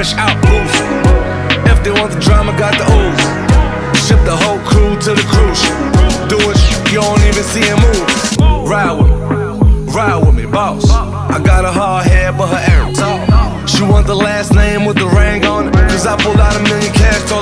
fresh out boost. If they want the drama, got the ooze. Ship the whole crew to the cruise. Do it, you don't even see him move. Ride with me, boss. I got a hard head, but her arrow tall. She want the last name with the ring on it, cause I pulled out $1 million cash.